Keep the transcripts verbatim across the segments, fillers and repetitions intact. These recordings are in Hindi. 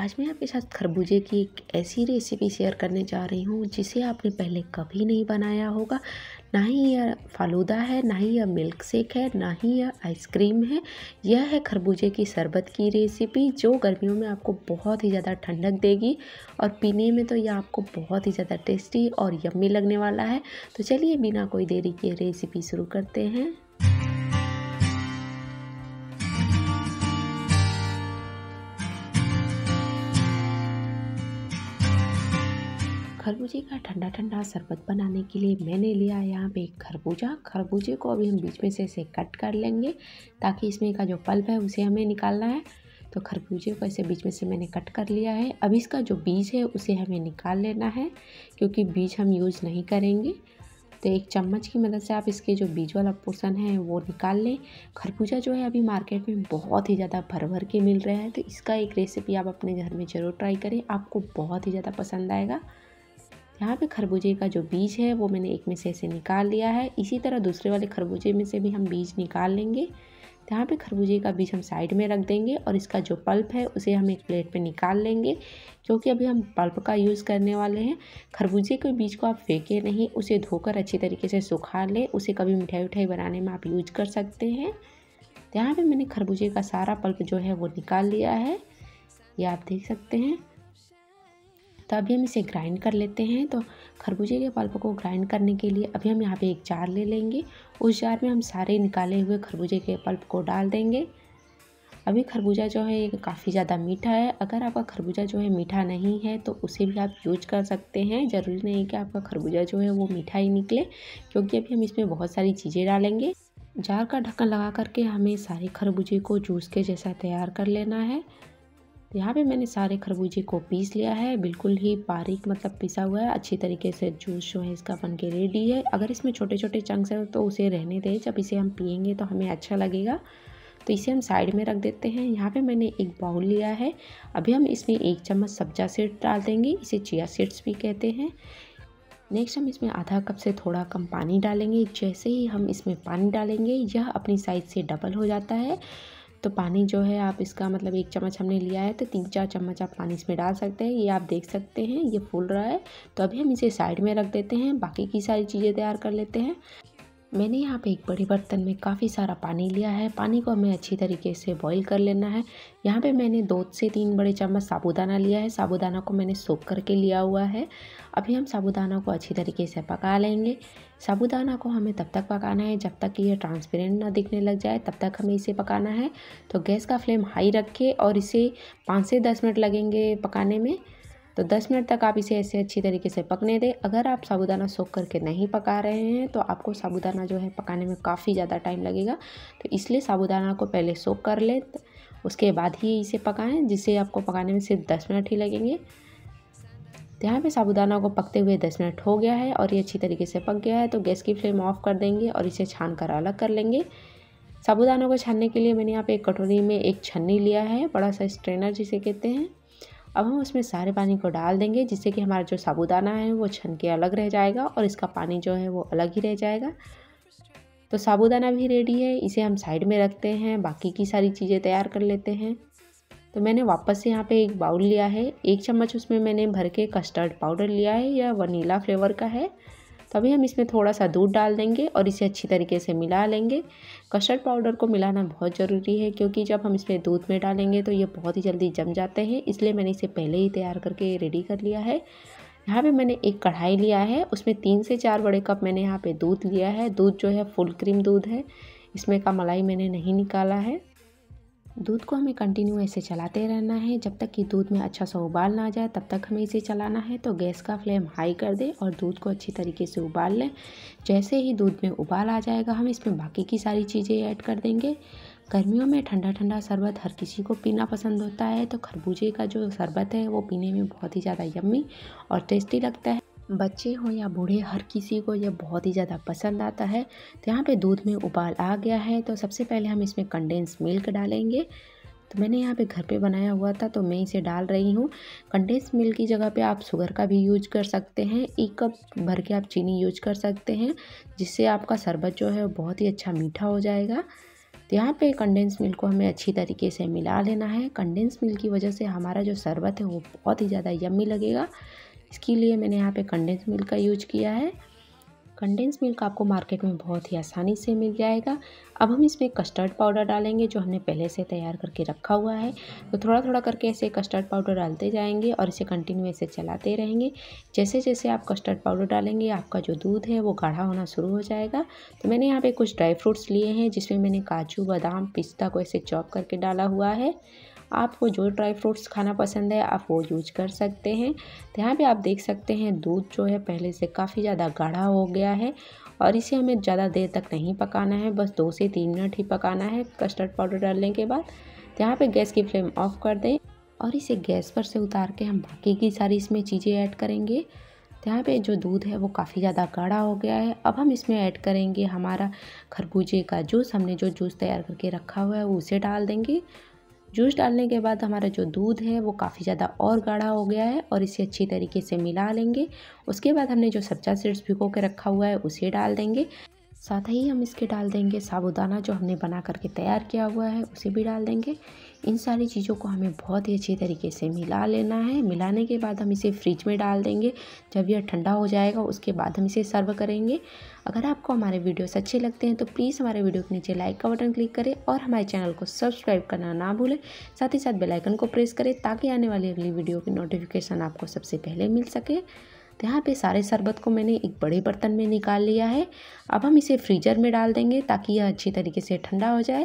आज मैं आपके साथ खरबूजे की एक ऐसी रेसिपी शेयर करने जा रही हूँ जिसे आपने पहले कभी नहीं बनाया होगा। ना ही यह फालूदा है, ना ही यह मिल्क शेक है, ना ही यह आइसक्रीम है। यह है खरबूजे की शरबत की रेसिपी जो गर्मियों में आपको बहुत ही ज़्यादा ठंडक देगी और पीने में तो यह आपको बहुत ही ज़्यादा टेस्टी और यम्मी लगने वाला है। तो चलिए बिना कोई देरी के रेसिपी शुरू करते हैं। खरबूजे का ठंडा ठंडा शरबत बनाने के लिए मैंने लिया यहाँ पे एक खरबूजा। खरबूजे को अभी हम बीच में से इसे कट कर लेंगे ताकि इसमें का जो पल्प है उसे हमें निकालना है। तो खरबूजे को ऐसे बीच में से मैंने कट कर लिया है। अब इसका जो बीज है उसे हमें निकाल लेना है क्योंकि बीज हम यूज़ नहीं करेंगे। तो एक चम्मच की मदद से आप इसके जो बीज वाला पोर्शन है वो निकाल लें। खरबूजा जो है अभी मार्केट में बहुत ही ज़्यादा भर भर के मिल रहा है, तो इसका एक रेसिपी आप अपने घर में ज़रूर ट्राई करें, आपको बहुत ही ज़्यादा पसंद आएगा। यहाँ पे खरबूजे का जो बीज है वो मैंने एक में से ऐसे निकाल लिया है। इसी तरह दूसरे वाले खरबूजे में से भी हम बीज निकाल लेंगे। यहाँ पे खरबूजे का बीज हम साइड में रख देंगे और इसका जो पल्प है उसे हम एक प्लेट पे निकाल लेंगे क्योंकि अभी हम पल्प का यूज़ करने वाले हैं। खरबूजे के बीज को आप फेंके नहीं, उसे धोकर अच्छी तरीके से सुखा लें। उसे कभी मिठाई उठाई बनाने में आप यूज कर सकते हैं। यहाँ पर मैंने खरबूजे का सारा पल्प जो है वो निकाल लिया है, ये आप देख सकते हैं। तो अभी हम इसे ग्राइंड कर लेते हैं। तो खरबूजे के पल्प को ग्राइंड करने के लिए अभी हम यहाँ पे एक जार ले लेंगे। उस जार में हम सारे निकाले हुए खरबूजे के पल्प को डाल देंगे। अभी खरबूजा जो है ये काफ़ी ज़्यादा मीठा है। अगर आपका खरबूजा जो है मीठा नहीं है तो उसे भी आप यूज़ कर सकते हैं। ज़रूरी नहीं कि आपका खरबूजा जो है वो मीठा ही निकले क्योंकि अभी हम इसमें बहुत सारी चीज़ें डालेंगे। जार का ढक्कन लगा करके हमें सारे खरबूजे को जूस के जैसा तैयार कर लेना है। यहाँ पे मैंने सारे खरबूजे को पीस लिया है, बिल्कुल ही बारीक मतलब पिसा हुआ है। अच्छी तरीके से जूस जो है इसका बन के रेडी है। अगर इसमें छोटे छोटे चंक्स हैं तो उसे रहने दें, जब इसे हम पिएंगे तो हमें अच्छा लगेगा। तो इसे हम साइड में रख देते हैं। यहाँ पे मैंने एक बाउल लिया है। अभी हम इसमें एक चम्मच सब्जा सीड्स डाल देंगे, इसे चिया सीड्स भी कहते हैं। नेक्स्ट हम इसमें आधा कप से थोड़ा कम पानी डालेंगे। जैसे ही हम इसमें पानी डालेंगे यह अपनी साइज से डबल हो जाता है। तो पानी जो है आप इसका मतलब एक चम्मच हमने लिया है तो तीन चार चम्मच आप पानी इसमें डाल सकते हैं। ये आप देख सकते हैं ये फूल रहा है। तो अभी हम इसे साइड में रख देते हैं, बाकी की सारी चीज़ें तैयार कर लेते हैं। मैंने यहाँ पे एक बड़े बर्तन में काफ़ी सारा पानी लिया है। पानी को हमें अच्छी तरीके से बॉईल कर लेना है। यहाँ पे मैंने दो से तीन बड़े चम्मच साबूदाना लिया है। साबूदाना को मैंने सोख करके लिया हुआ है। अभी हम साबूदाना को अच्छी तरीके से पका लेंगे। साबूदाना को हमें तब तक पकाना है जब तक कि यह ट्रांसपेरेंट ना दिखने लग जाए, तब तक हमें इसे पकाना है। तो गैस का फ्लेम हाई रखें और इसे पाँच से दस मिनट लगेंगे पकाने में। तो दस मिनट तक आप इसे ऐसे अच्छी तरीके से पकने दें। अगर आप साबूदाना सोख करके नहीं पका रहे हैं तो आपको साबूदाना जो है पकाने में काफ़ी ज़्यादा टाइम लगेगा, तो इसलिए साबूदाना को पहले सोख कर लें, उसके बाद ही इसे पकाएं, जिससे आपको पकाने में सिर्फ दस मिनट ही लगेंगे। यहाँ पे साबूदाना को पकते हुए दस मिनट हो गया है और ये अच्छी तरीके से पक गया है। तो गैस की फ्लेम ऑफ कर देंगे और इसे छान कर अलग कर लेंगे। साबूदाना को छानने के लिए मैंने यहाँ पे एक कटोरी में एक छन्नी लिया है, बड़ा सा स्ट्रेनर जिसे कहते हैं। अब हम उसमें सारे पानी को डाल देंगे जिससे कि हमारा जो साबूदाना है वो छन के अलग रह जाएगा और इसका पानी जो है वो अलग ही रह जाएगा। तो साबूदाना भी रेडी है, इसे हम साइड में रखते हैं, बाकी की सारी चीज़ें तैयार कर लेते हैं। तो मैंने वापस से यहाँ पे एक बाउल लिया है। एक चम्मच उसमें मैंने भर के कस्टर्ड पाउडर लिया है, यह वनीला फ्लेवर का है। तो अभी हम इसमें थोड़ा सा दूध डाल देंगे और इसे अच्छी तरीके से मिला लेंगे। कस्टर्ड पाउडर को मिलाना बहुत ज़रूरी है क्योंकि जब हम इसमें दूध में डालेंगे तो ये बहुत ही जल्दी जम जाते हैं, इसलिए मैंने इसे पहले ही तैयार करके रेडी कर लिया है। यहाँ पे मैंने एक कढ़ाई लिया है, उसमें तीन से चार बड़े कप मैंने यहाँ पे दूध लिया है। दूध जो है फुल क्रीम दूध है, इसमें का मलाई मैंने नहीं निकाला है। दूध को हमें कंटिन्यू ऐसे चलाते रहना है जब तक कि दूध में अच्छा सा उबाल ना आ जाए, तब तक हमें इसे चलाना है। तो गैस का फ्लेम हाई कर दें और दूध को अच्छी तरीके से उबाल लें। जैसे ही दूध में उबाल आ जाएगा हम इसमें बाकी की सारी चीज़ें ऐड कर देंगे। गर्मियों में ठंडा ठंडा शरबत हर किसी को पीना पसंद होता है, तो खरबूजे का जो शरबत है वो पीने में बहुत ही ज़्यादा यम्मी और टेस्टी लगता है। बच्चे हो या बूढ़े हर किसी को यह बहुत ही ज़्यादा पसंद आता है। तो यहाँ पे दूध में उबाल आ गया है। तो सबसे पहले हम इसमें कंडेंस मिल्क डालेंगे। तो मैंने यहाँ पे घर पे बनाया हुआ था तो मैं इसे डाल रही हूँ। कंडेंस मिल्क की जगह पे आप शुगर का भी यूज कर सकते हैं। एक कप भर के आप चीनी यूज कर सकते हैं जिससे आपका शरबत जो है बहुत ही अच्छा मीठा हो जाएगा। तो यहाँ पे कंडेंस मिल्क को हमें अच्छी तरीके से मिला लेना है। कंडेंस मिल्क की वजह से हमारा जो शरबत है वो बहुत ही ज़्यादा यम्मी लगेगा, इसके लिए मैंने यहाँ पे कंडेंस मिल्क का यूज किया है। कंडेंस मिल्क आपको मार्केट में बहुत ही आसानी से मिल जाएगा। अब हम इसमें कस्टर्ड पाउडर डालेंगे जो हमने पहले से तैयार करके रखा हुआ है। तो थोड़ा थोड़ा करके ऐसे कस्टर्ड पाउडर डालते जाएंगे और इसे कंटिन्यू ऐसे चलाते रहेंगे। जैसे जैसे आप कस्टर्ड पाउडर डालेंगे आपका जो दूध है वो गाढ़ा होना शुरू हो जाएगा। तो मैंने यहाँ पर कुछ ड्राई फ्रूट्स लिए हैं जिसमें मैंने काजू, बादाम, पिस्ता को ऐसे चॉप करके डाला हुआ है। आपको जो ड्राई फ्रूट्स खाना पसंद है आप वो यूज कर सकते हैं। तो यहाँ पे आप देख सकते हैं दूध जो है पहले से काफ़ी ज़्यादा गाढ़ा हो गया है और इसे हमें ज़्यादा देर तक नहीं पकाना है, बस दो से तीन मिनट ही पकाना है कस्टर्ड पाउडर डालने के बाद। तो यहाँ पे गैस की फ्लेम ऑफ कर दें और इसे गैस पर से उतार के हम बाकी की सारी इसमें चीज़ें ऐड करेंगे। यहाँ पे जो दूध है वो काफ़ी ज़्यादा गाढ़ा हो गया है। अब हम इसमें ऐड करेंगे हमारा खरबूजे का जूस, हमने जो जूस तैयार करके रखा हुआ है उसे डाल देंगे। जूस डालने के बाद हमारा जो दूध है वो काफ़ी ज़्यादा और गाढ़ा हो गया है और इसे अच्छी तरीके से मिला लेंगे। उसके बाद हमने जो सब्जा सीड्स भिगो के रखा हुआ है उसे डाल देंगे। साथ ही हम इसके डाल देंगे साबूदाना जो हमने बना करके तैयार किया हुआ है उसे भी डाल देंगे। इन सारी चीज़ों को हमें बहुत ही अच्छी तरीके से मिला लेना है। मिलाने के बाद हम इसे फ्रिज में डाल देंगे। जब यह ठंडा हो जाएगा उसके बाद हम इसे सर्व करेंगे। अगर आपको हमारे वीडियोस अच्छे लगते हैं तो प्लीज़ हमारे वीडियो के नीचे लाइक का बटन क्लिक करें और हमारे चैनल को सब्सक्राइब करना ना भूलें। साथ ही साथ बेल आइकन को प्रेस करें ताकि आने वाली अगली वीडियो की नोटिफिकेशन आपको सबसे पहले मिल सके। तो यहाँ पे सारे शरबत को मैंने एक बड़े बर्तन में निकाल लिया है। अब हम इसे फ्रीजर में डाल देंगे ताकि यह अच्छी तरीके से ठंडा हो जाए।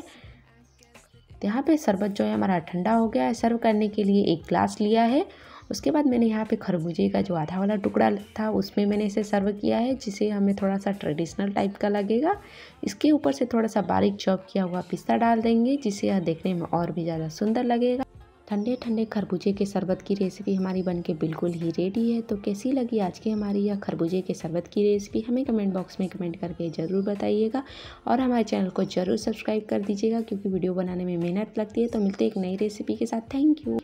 तो यहाँ पे शरबत जो है हमारा ठंडा हो गया है। सर्व करने के लिए एक ग्लास लिया है। उसके बाद मैंने यहाँ पे खरबूजे का जो आधा वाला टुकड़ा था उसमें मैंने इसे सर्व किया है, जिसे हमें थोड़ा सा ट्रेडिशनल टाइप का लगेगा। इसके ऊपर से थोड़ा सा बारीक चॉप किया हुआ पिस्ता डाल देंगे जिससे यह देखने में और भी ज़्यादा सुंदर लगेगा। ठंडे ठंडे खरबूजे के शरबत की रेसिपी हमारी बनके बिल्कुल ही रेडी है। तो कैसी लगी आज की हमारी यह खरबूजे के शरबत की रेसिपी, हमें कमेंट बॉक्स में कमेंट करके ज़रूर बताइएगा और हमारे चैनल को ज़रूर सब्सक्राइब कर दीजिएगा क्योंकि वीडियो बनाने में मेहनत लगती है। तो मिलते हैं एक नई रेसिपी के साथ। Thank you.